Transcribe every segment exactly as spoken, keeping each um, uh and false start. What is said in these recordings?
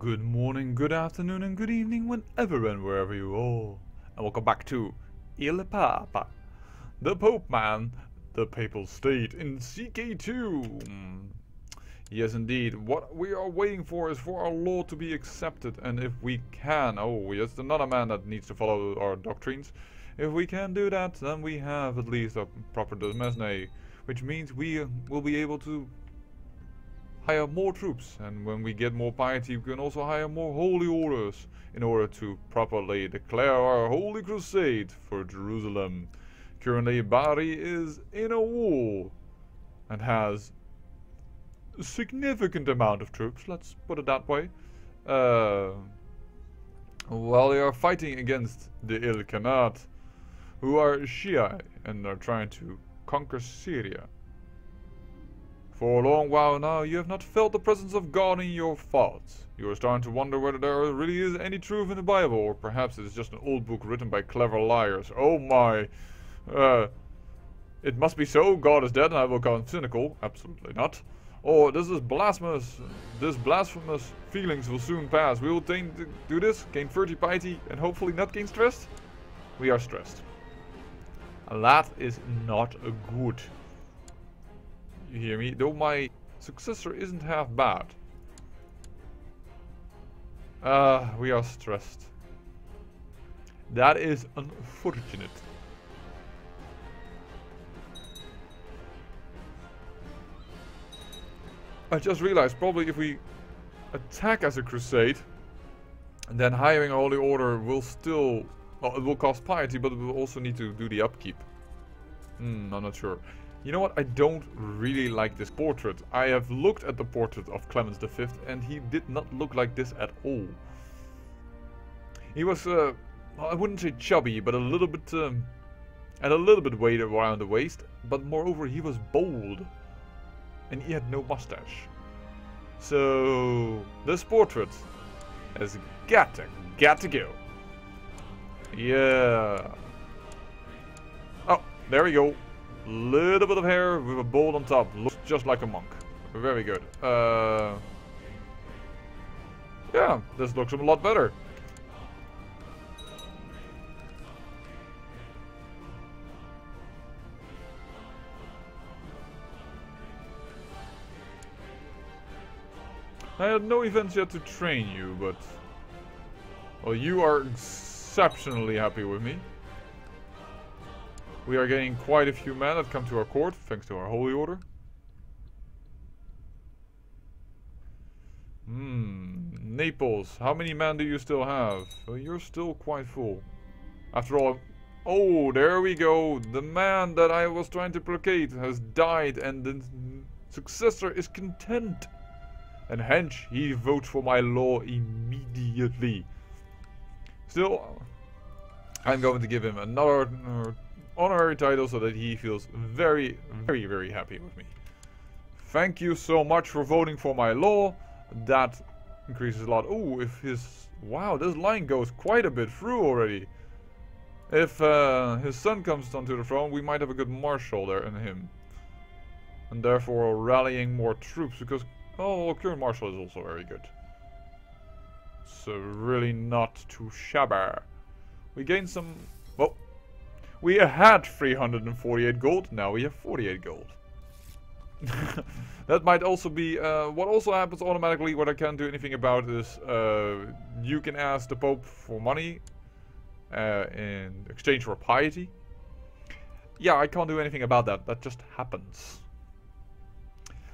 Good morning, good afternoon and good evening whenever and wherever you all. And welcome back to Il Papa, the Pope Man, the Papal State in C K two. Yes indeed, what we are waiting for is for our law to be accepted, and if we can, oh yes, another man that needs to follow our doctrines. If we can do that, then we have at least a proper demesne, which means we will be able to hire more troops, and when we get more piety we can also hire more holy orders in order to properly declare our holy crusade for Jerusalem. Currently Bari is in a war and has a significant amount of troops, let's put it that way, uh, while they are fighting against the Ilkhanate, who are Shi'i and are trying to conquer Syria. For a long while now, you have not felt the presence of God in your thoughts. You are starting to wonder whether there really is any truth in the Bible, or perhaps it is just an old book written by clever liars. Oh my! Uh, it must be so, God is dead and I will become cynical. Absolutely not. Or this is blasphemous. This blasphemous feelings will soon pass. We will do this, gain thirty piety, and hopefully not gain stress. We are stressed. And that is not good. You hear me? Though my successor isn't half bad. Ah, uh, we are stressed. That is unfortunate. I just realized, probably if we attack as a crusade, then hiring a holy order will still... Well, it will cost piety, but we'll also need to do the upkeep. Hmm, I'm not sure. You know what, I don't really like this portrait. I have looked at the portrait of Clemens the Fifth and he did not look like this at all. He was, uh, I wouldn't say chubby, but a little bit, um, and a little bit weight around the waist. But moreover, he was bald and he had no mustache. So, this portrait has got to, got to go. Yeah. Oh, there we go. Little bit of hair with a bald on top. Looks just like a monk. Very good. Uh, yeah, this looks a lot better. I had no events yet to train you, but... Well, you are exceptionally happy with me. We are getting quite a few men that come to our court, thanks to our holy order. Hmm, Naples, how many men do you still have? Well, you're still quite full. After all, oh, there we go. The man that I was trying to placate has died and the successor is content. And hence, he votes for my law immediately. Still, I'm going to give him another... Uh, honorary title so that he feels very, very, very happy with me. Thank you so much for voting for my law. That increases a lot. Oh, if his... Wow, this line goes quite a bit through already. If uh, his son comes onto the throne, we might have a good marshal there in him. And therefore rallying more troops because... Oh, current marshal is also very good. So really not too shabby. We gain some... Well... We had three hundred forty-eight gold, now we have forty-eight gold. That might also be... Uh, what also happens automatically, what I can't do anything about is... Uh, you can ask the Pope for money uh, in exchange for piety. Yeah, I can't do anything about that, that just happens.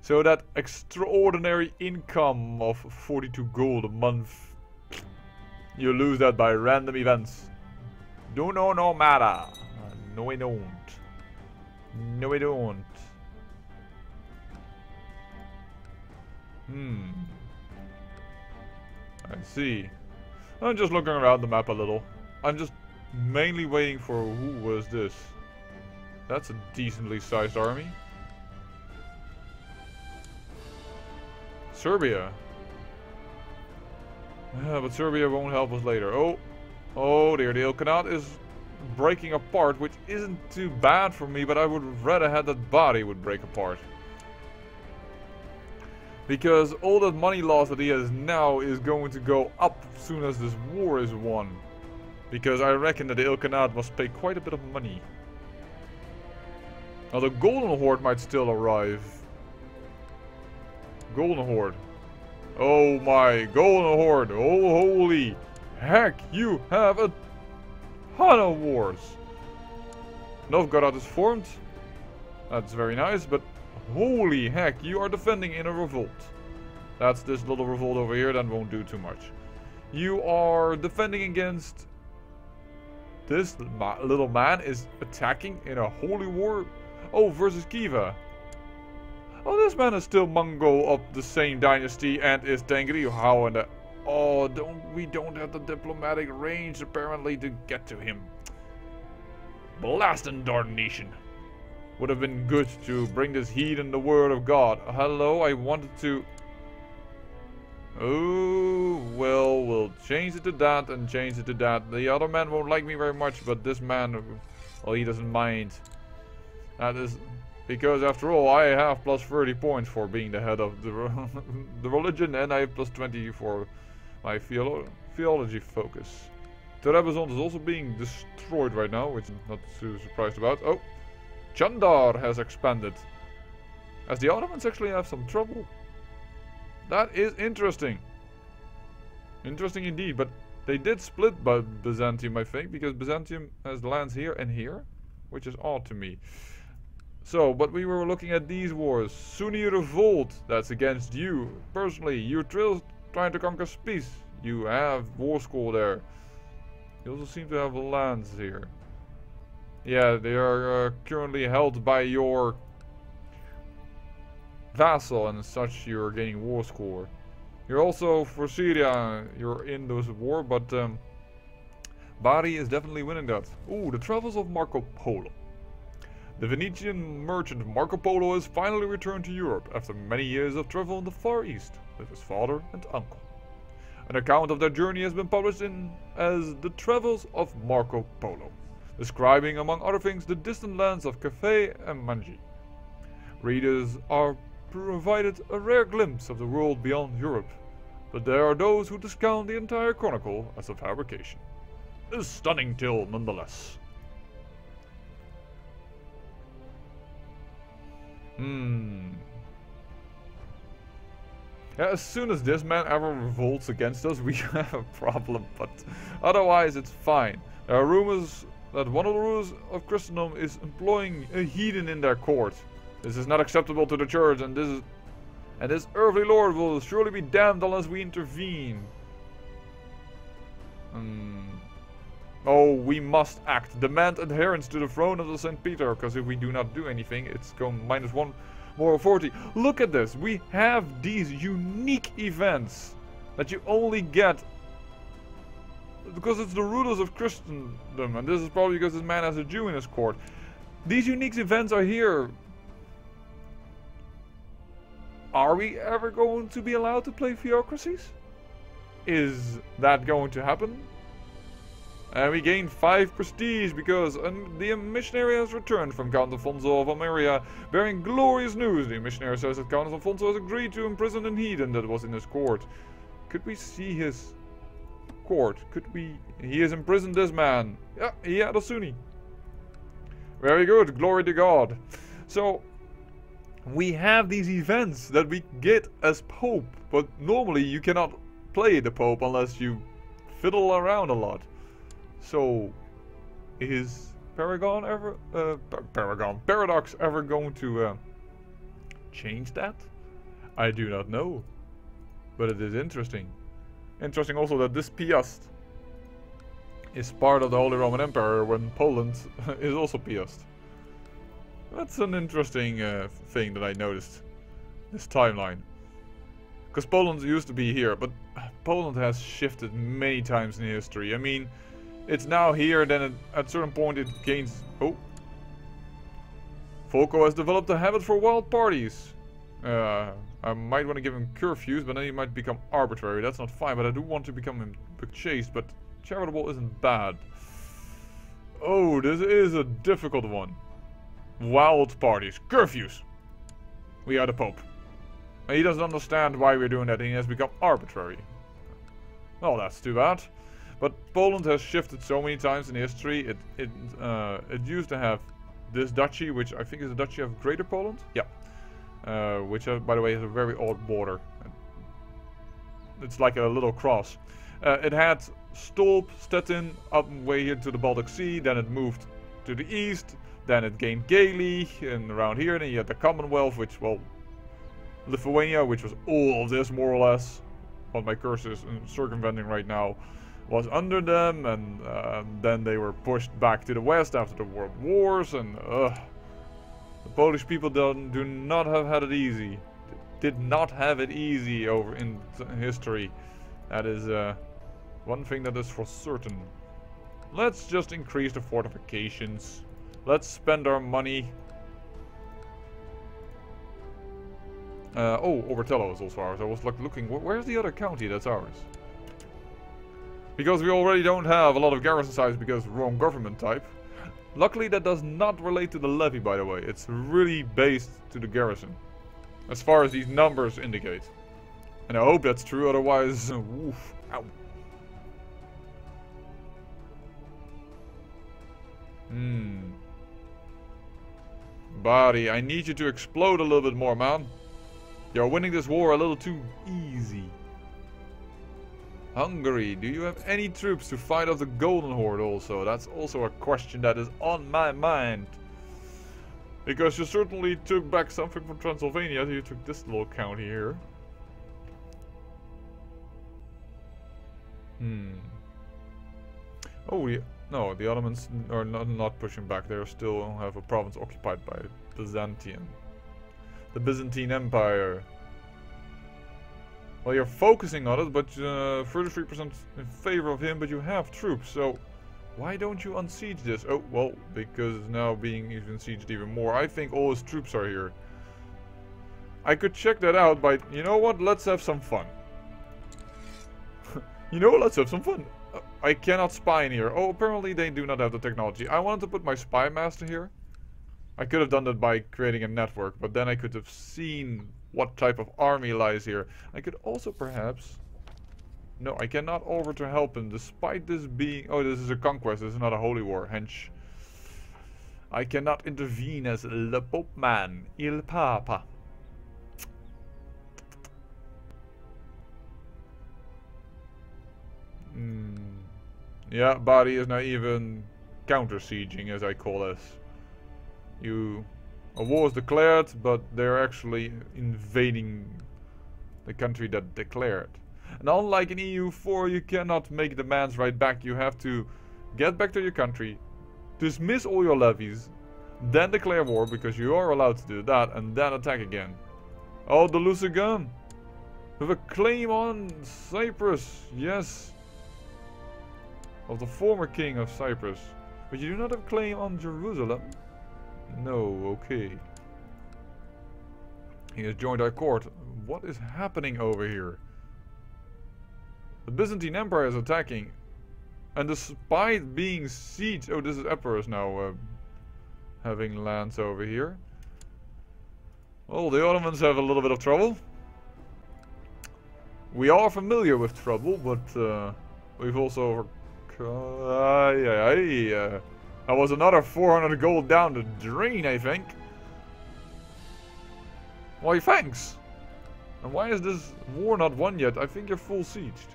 So that extraordinary income of forty-two gold a month, you lose that by random events. No, no, no matter. No, I don't. No, I don't. Hmm. I see. I'm just looking around the map a little. I'm just mainly waiting for who was this. That's a decently sized army. Serbia. Yeah, but Serbia won't help us later. Oh. Oh dear, the Ilkhanate is breaking apart, which isn't too bad for me, but I would rather have that body would break apart. Because all that money loss that he has now is going to go up as soon as this war is won. Because I reckon that the Ilkhanate must pay quite a bit of money. Now the Golden Horde might still arrive. Golden Horde. Oh my, Golden Horde. Oh holy heck, you have a ton of wars. Novgorod is formed. That's very nice, but holy heck, you are defending in a revolt. That's this little revolt over here that won't do too much. You are defending against... This ma little man is attacking in a holy war. Oh, versus Kiva. Oh, this man is still Mungo of the same dynasty and is Tengri. How in the... Oh, don't, we don't have the diplomatic range apparently to get to him. Blast and darnation. Would have been good to bring this heathen the word of God. Hello, I wanted to... Oh, well, we'll change it to that and change it to that. The other man won't like me very much, but this man, well, he doesn't mind. That is because, after all, I have plus thirty points for being the head of the, the religion, and I have plus twenty for my theolo theology focus. Terebazond is also being destroyed right now, which I'm not too surprised about. Oh, Chandar has expanded, as the Ottomans actually have some trouble. That is interesting. Interesting indeed, but they did split by Byzantium, I think, because Byzantium has lands here and here, which is odd to me. So, but we were looking at these wars. Sunni revolt, that's against you. Personally, you're trying to conquer peace. You have war school there. You also seem to have lands here. Yeah, they are uh, currently held by your... vassal, and as such you're gaining war score. You're also for Syria, you're in those war, but um, Bari is definitely winning that. Ooh, the travels of Marco Polo. The Venetian merchant Marco Polo has finally returned to Europe after many years of travel in the Far East with his father and uncle. An account of their journey has been published in as the Travels of Marco Polo, describing among other things the distant lands of Cathay and Manji. Readers are provided a rare glimpse of the world beyond Europe, but there are those who discount the entire chronicle as a fabrication. A stunning tale nonetheless. Hmm. Yeah, as soon as this man ever revolts against us, we have a problem, but otherwise it's fine. There are rumors that one of the rulers of Christendom is employing a heathen in their court. This is not acceptable to the church, and this is, and this earthly lord will surely be damned unless we intervene. Um, oh, we must act. Demand adherence to the throne of the Saint Peter, because if we do not do anything, it's going minus one moral authority. Look at this. We have these unique events that you only get because it's the rulers of Christendom, and this is probably because this man has a Jew in his court. These unique events are here. Are we ever going to be allowed to play theocracies? Is that going to happen? And we gain five prestige because um, the missionary has returned from Count Alfonso of Almeria, bearing glorious news. The missionary says that Count Alfonso has agreed to imprison an heathen that was in his court. Could we see his court? Could we... He has imprisoned this man. Yeah, he had a Sunni. Very good. Glory to God. So... we have these events that we get as Pope, but normally you cannot play the Pope unless you fiddle around a lot. So, is Paragon ever, uh, Paragon, Paradox ever going to uh, change that? I do not know, but it is interesting. Interesting also that this Piast is part of the Holy Roman Empire when Poland is also Piast. That's an interesting uh, thing that I noticed, this timeline. Because Poland used to be here, but Poland has shifted many times in history. I mean, it's now here, then it, at a certain point it gains... Oh. Volko has developed a habit for wild parties. Uh, I might want to give him curfews, but then he might become arbitrary. That's not fine, but I do want to become him chased, but charitable isn't bad. Oh, this is a difficult one. Wild parties. Curfews. We are the Pope. He doesn't understand why we're doing that, and he has become arbitrary. Well, that's too bad. But Poland has shifted so many times in history. It it uh, it used to have this duchy, which I think is the duchy of Greater Poland. Yeah, uh, which uh, by the way is a very odd border. It's like a little cross. Uh, it had Stolp, Stettin, up way here to the Baltic Sea. Then it moved to the east. Then it gained Gailey and around here. Then you had the Commonwealth, which well, Lithuania, which was all of this more or less. What my cursor is circumventing right now. Was under them, and uh, then they were pushed back to the west after the world wars, and uh, the Polish people don't, do not have had it easy. Did not have it easy over in history. That is uh, one thing that is for certain. Let's just increase the fortifications. Let's spend our money. Uh, oh, Obertello is also ours. I was like looking. Where's the other county that's ours? Because we already don't have a lot of garrison size because wrong government type. Luckily that does not relate to the levy, by the way. It's really based to the garrison, as far as these numbers indicate. And I hope that's true, otherwise... Woof, ow. Hmm. Buddy, I need you to explode a little bit more, man. You're winning this war a little too easy. Hungary, do you have any troops to fight off the Golden Horde also? That's also a question that is on my mind. Because you certainly took back something from Transylvania, so you took this little county here. Hmm. Oh, yeah. No, the Ottomans are not, not pushing back. They still have a province occupied by Byzantium. The Byzantine Empire. Well, you're focusing on it, but uh, thirty-three percent in favor of him, but you have troops, so why don't you unsiege this? Oh, well, because now being even sieged even more. I think all his troops are here. I could check that out by, you know what, let's have some fun. You know, let's have some fun. Uh, I cannot spy in here. Oh, apparently they do not have the technology. I wanted to put my spy master here. I could have done that by creating a network, but then I could have seen what type of army lies here. I could also perhaps... No, I cannot offer to help him, despite this being... Oh, this is a conquest, this is not a holy war, hence... I cannot intervene as Le Pope Man, Il Papa. Mm. Yeah, Bari is now even counter-sieging, as I call this. You, a war is declared, but they're actually invading the country that declared. And unlike in E U four, you cannot make demands right back. You have to get back to your country, dismiss all your levies, then declare war, because you are allowed to do that, and then attack again. Oh, the Lusigan with a claim on Cyprus, yes, of the former king of Cyprus. But you do not have a claim on Jerusalem. No, okay. He has joined our court. What is happening over here? The Byzantine Empire is attacking. And despite being sieged... Oh, this is Epirus now. Uh, having lands over here. Well, the Ottomans have a little bit of trouble. We are familiar with trouble, but... Uh, we've also... Uh, yeah, yeah, uh, that was another four hundred gold down the drain, I think. Why, thanks! And why is this war not won yet? I think you're full sieged.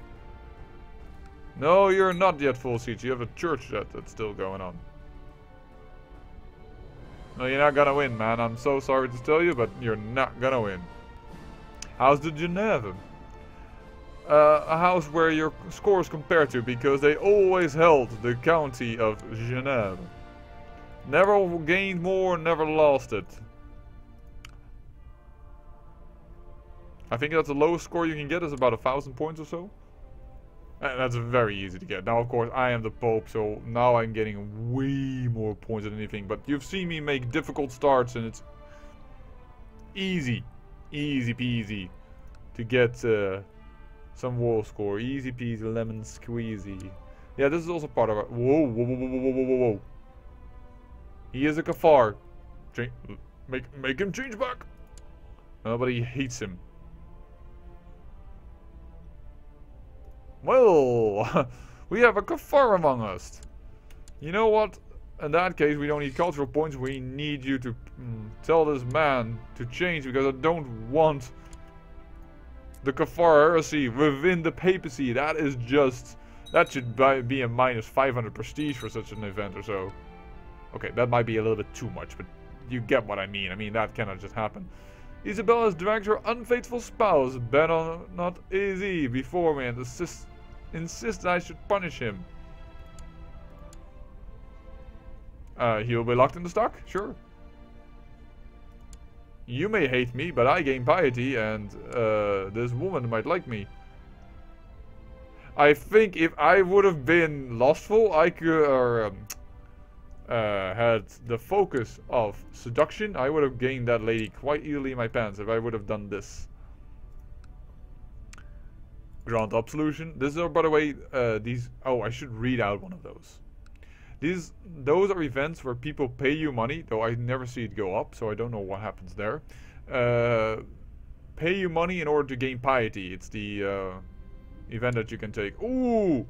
No, you're not yet full sieged. You have a church that, that's still going on. No, you're not gonna win, man. I'm so sorry to tell you, but you're not gonna win. How's the Geneva? Uh, a house where your scores compare to, because they always held the county of Genève. Never gained more, never lost it. I think that's the lowest score you can get is about a thousand points or so. And that's very easy to get. Now, of course, I am the Pope, so now I'm getting way more points than anything. But you've seen me make difficult starts, and it's easy, easy peasy to get... Uh, some wall score, easy peasy, lemon squeezy. Yeah, this is also part of our... Whoa, whoa, whoa, whoa, whoa, whoa, whoa. He is a Kafar. Change, make, make him change back. Nobody hates him. Well, we have a Kafar among us. You know what? In that case, we don't need cultural points. We need you to mm, tell this man to change, because I don't want the Kafar heresy within the papacy. That is just... That should be a minus five hundred prestige for such an event or so. Okay, that might be a little bit too much, but you get what I mean. I mean, that cannot just happen. Isabel has dragged her unfaithful spouse, Benon not easy, before me and insist, insist I should punish him. Uh, he'll be locked in the stock, sure. You may hate me, but I gain piety, and uh, this woman might like me. I think if I would have been lustful, I could, or um, uh, had the focus of seduction, I would have gained that lady quite easily in my pants if I would have done this. Grant absolution. This are, by the way, uh, these. Oh, I should read out one of those. These, those are events where people pay you money, though I never see it go up, so I don't know what happens there. Uh, pay you money in order to gain piety. It's the uh, event that you can take. Ooh!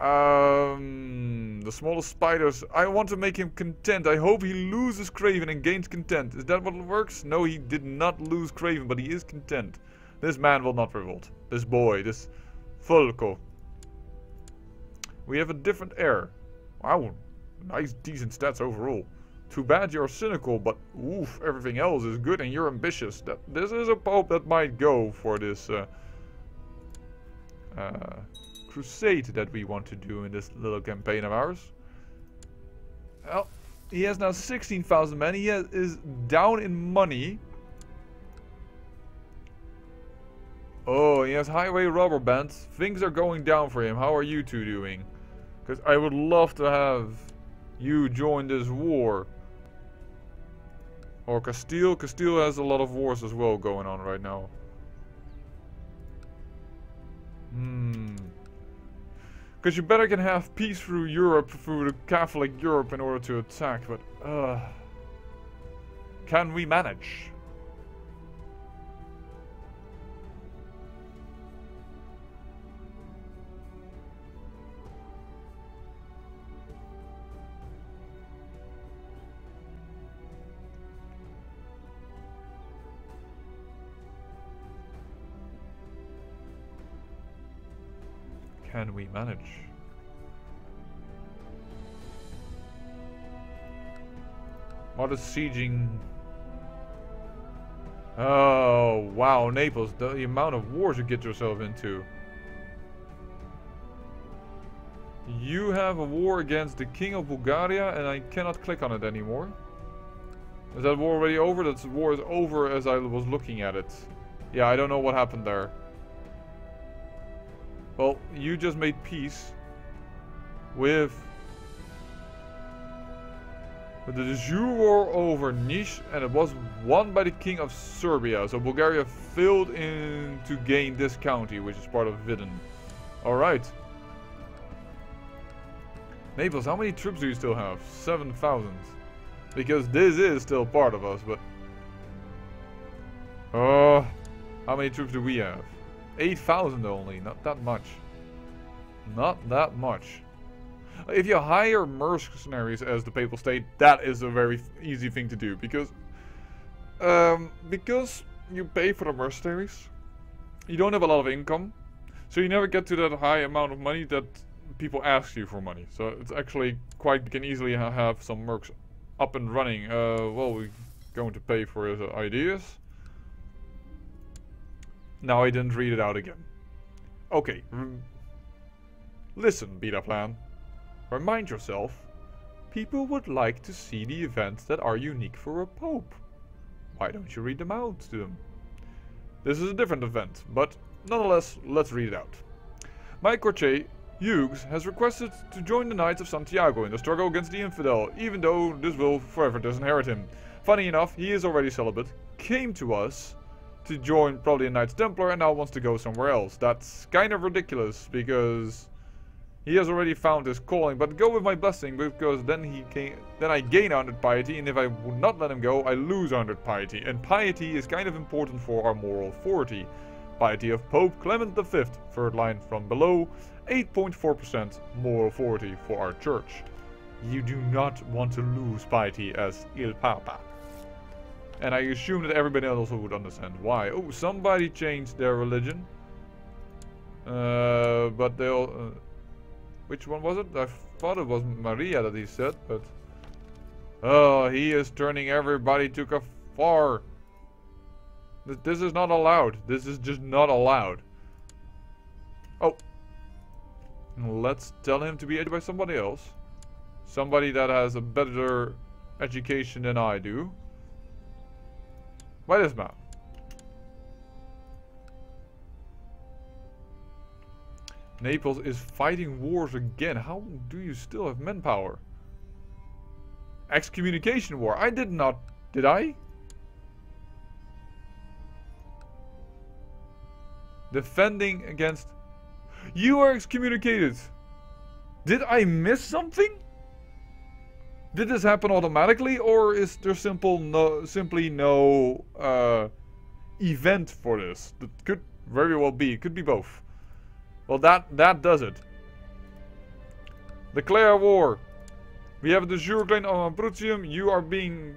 Um, the smallest spiders. I want to make him content. I hope he loses Craven and gains content. Is that what works? No, he did not lose Craven, but he is content. This man will not revolt. This boy, this Fulko. We have a different air. Wow, nice, decent stats overall. Too bad you're cynical, but oof, everything else is good and you're ambitious. That this is a pope that might go for this uh, uh, crusade that we want to do in this little campaign of ours. Well, he has now sixteen thousand men. He has, is down in money. Oh, he has highway robber bands. Things are going down for him. How are you two doing? Because I would love to have you join this war. Or Castile. Castile has a lot of wars as well going on right now. Hmm. Because you better can have peace through Europe, through the Catholic Europe, in order to attack. But, uh, can we manage? Can we manage? What is sieging? Oh wow, Naples, the, the amount of wars you get yourself into. You have a war against the King of Bulgaria and I cannot click on it anymore. Is that war already over? That war is over as I was looking at it. Yeah, I don't know what happened there. Well, you just made peace with, with the Jew war over Niš, and it was won by the king of Serbia. So Bulgaria failed in to gain this county, which is part of Vidin. Alright. Naples, how many troops do you still have? seven thousand. Because this is still part of us, but... Uh, how many troops do we have? eight thousand only, not that much. Not that much. If you hire mercenaries as the Papal State, that is a very easy thing to do, because um, because you pay for the mercenaries, you don't have a lot of income, so you never get to that high amount of money that people ask you for money. So it's actually quite, you can easily ha have some mercs up and running. Uh, well, we're going to pay for his ideas. Now I didn't read it out again. Okay. Listen, Beta Plan. Remind yourself, people would like to see the events that are unique for a pope. Why don't you read them out to them? This is a different event, but nonetheless, let's read it out. My Corche, Hughes, has requested to join the Knights of Santiago in the struggle against the infidel, even though this will forever disinherit him. Funny enough, he is already celibate, came to us to join probably a Knights Templar and now wants to go somewhere else. That's kind of ridiculous because he has already found his calling, but go with my blessing, because then he can, then I gain one hundred piety, and if I would not let him go, I lose one hundred piety, and piety is kind of important for our moral authority. Piety of Pope Clement the Fifth, third line from below, eight point four percent more authority for our church. You do not want to lose piety as Il Papa. And I assume that everybody else also would understand why. Oh, somebody changed their religion. Uh, but they all... Uh, which one was it? I thought it was Maria that he said, but... Oh, he is turning everybody to Kafar. This is not allowed. This is just not allowed. Oh. Let's tell him to be educated by somebody else. Somebody that has a better education than I do. By this man. Naples is fighting wars again. How do you still have manpower? Excommunication war. I did not... Did I? Defending against... You are excommunicated. Did I miss something? Did this happen automatically, or is there simple no, simply no uh, event for this? That could very well be. It could be both. Well, that, that does it. Declare war. We have the jure claim on Prusium. You are being...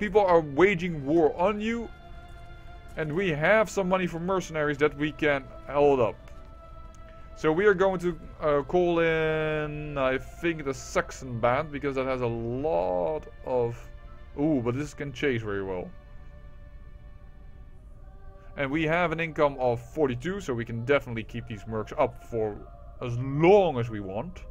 People are waging war on you. And we have some money for mercenaries that we can hold up. So we are going to uh, call in, I think, the Saxon band, because that has a lot of... Ooh, but this can chase very well. And we have an income of forty-two, so we can definitely keep these mercs up for as long as we want.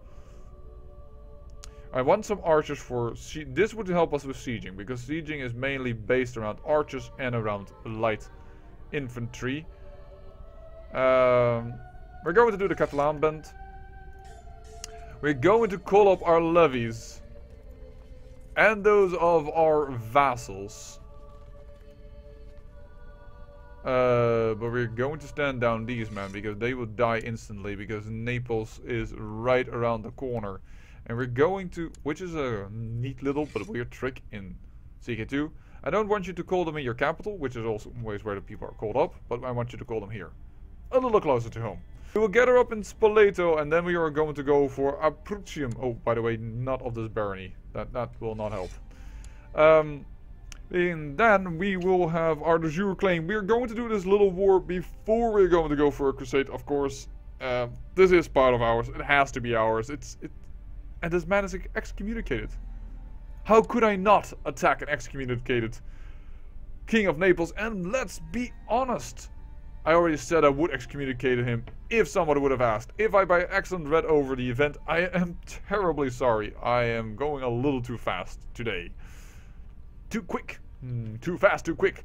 I want some archers for... This would help us with sieging, because sieging is mainly based around archers and around light infantry. Um... We're going to do the Catalan band. We're going to call up our levies. And those of our vassals. Uh, but we're going to stand down these men, because they will die instantly. Because Naples is right around the corner. And we're going to... Which is a neat little but weird trick in C K two. I don't want you to call them in your capital, which is also always where the people are called up. But I want you to call them here. A little closer to home. We will gather up in Spoleto, and then we are going to go for Aprusium. Oh, by the way, not of this barony. That that will not help. Um, and then we will have our de jure claim. We are going to do this little war before we are going to go for a crusade, of course. Uh, this is part of ours. It has to be ours. It's it, and this man is excommunicated. How could I not attack an excommunicated king of Naples? And let's be honest. I already said I would excommunicate him if someone would have asked. If I by accident read over the event, I am terribly sorry. I am going a little too fast today. Too quick. Mm, too fast, too quick.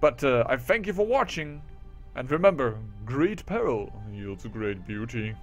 But uh, I thank you for watching. And remember, great peril yields great beauty.